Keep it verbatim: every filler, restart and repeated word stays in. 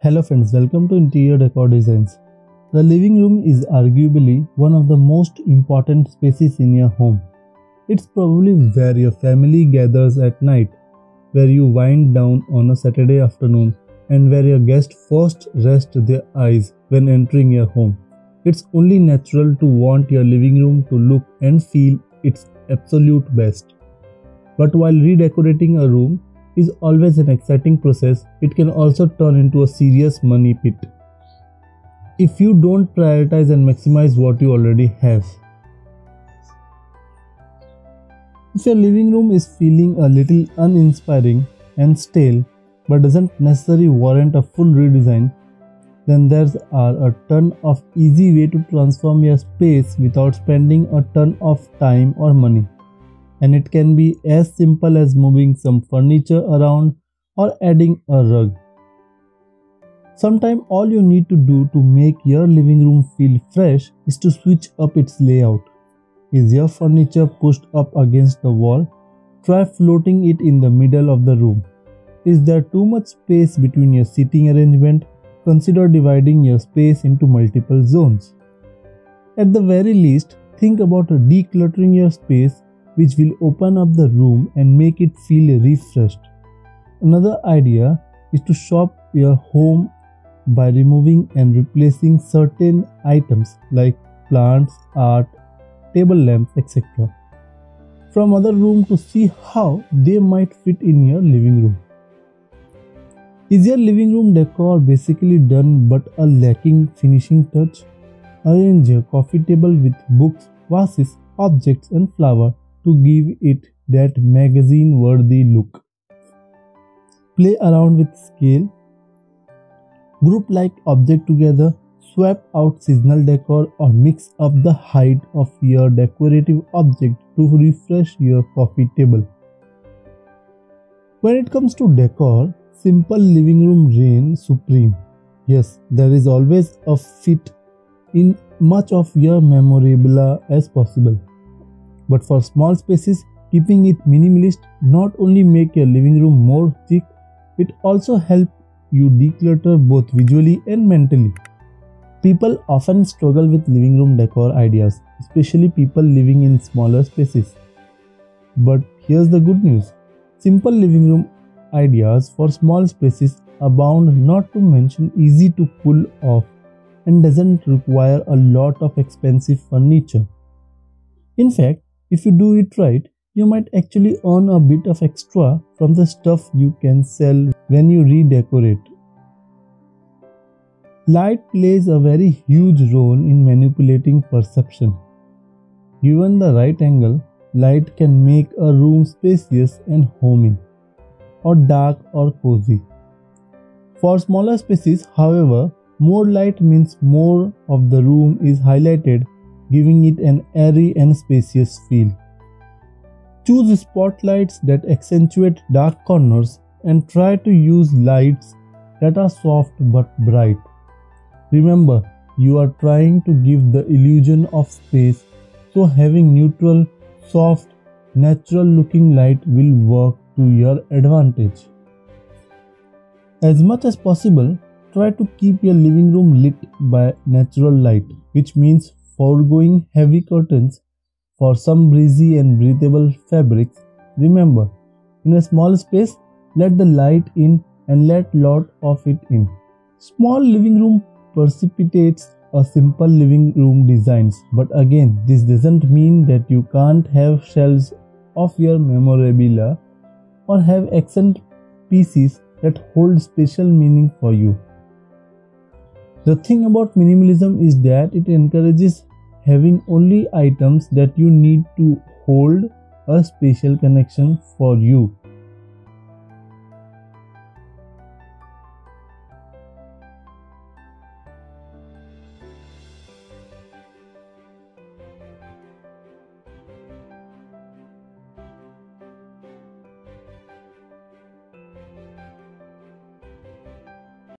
Hello friends, welcome to Interior Decor Designs. The living room is arguably one of the most important spaces in your home. It's probably where your family gathers at night, where you wind down on a Saturday afternoon, and where your guests first rest their eyes when entering your home. It's only natural to want your living room to look and feel its absolute best. But while redecorating a room is always an exciting process, it can also turn into a serious money pit if you don't prioritize and maximize what you already have. If your living room is feeling a little uninspiring and stale but doesn't necessarily warrant a full redesign, then there are a ton of easy ways to transform your space without spending a ton of time or money. And it can be as simple as moving some furniture around or adding a rug. Sometimes all you need to do to make your living room feel fresh is to switch up its layout. Is your furniture pushed up against the wall? Try floating it in the middle of the room. Is there too much space between your seating arrangement? Consider dividing your space into multiple zones. At the very least, think about decluttering your space, which will open up the room and make it feel refreshed. Another idea is to shop your home by removing and replacing certain items like plants, art, table lamps, et cetera from other rooms to see how they might fit in your living room. Is your living room decor basically done but a lacking finishing touch? Arrange your coffee table with books, vases, objects and flowers to give it that magazine-worthy look. Play around with scale, group like objects together, swap out seasonal decor, or mix up the height of your decorative object to refresh your coffee table. When it comes to decor, simple living room reigns supreme. Yes, there is always a fit in much of your memorabilia as possible. But for small spaces, keeping it minimalist not only make your living room more chic, it also helps you declutter both visually and mentally. People often struggle with living room decor ideas, especially people living in smaller spaces. But here's the good news. Simple living room ideas for small spaces abound, not to mention easy to pull off, and doesn't require a lot of expensive furniture. In fact, if you do it right, you might actually earn a bit of extra from the stuff you can sell when you redecorate. Light plays a very huge role in manipulating perception. Given the right angle, light can make a room spacious and homey, or dark or cozy. For smaller spaces, however, more light means more of the room is highlighted, giving it an airy and spacious feel. Choose spotlights that accentuate dark corners and try to use lights that are soft but bright. Remember, you are trying to give the illusion of space, so having neutral, soft, natural-looking light will work to your advantage. As much as possible, try to keep your living room lit by natural light, which means foregoing heavy curtains for some breezy and breathable fabrics. Remember, in a small space, let the light in and let lot of it in. Small living room precipitates a simple living room designs. But again, this doesn't mean that you can't have shelves of your memorabilia or have accent pieces that hold special meaning for you. The thing about minimalism is that it encourages having only items that you need to hold a special connection for you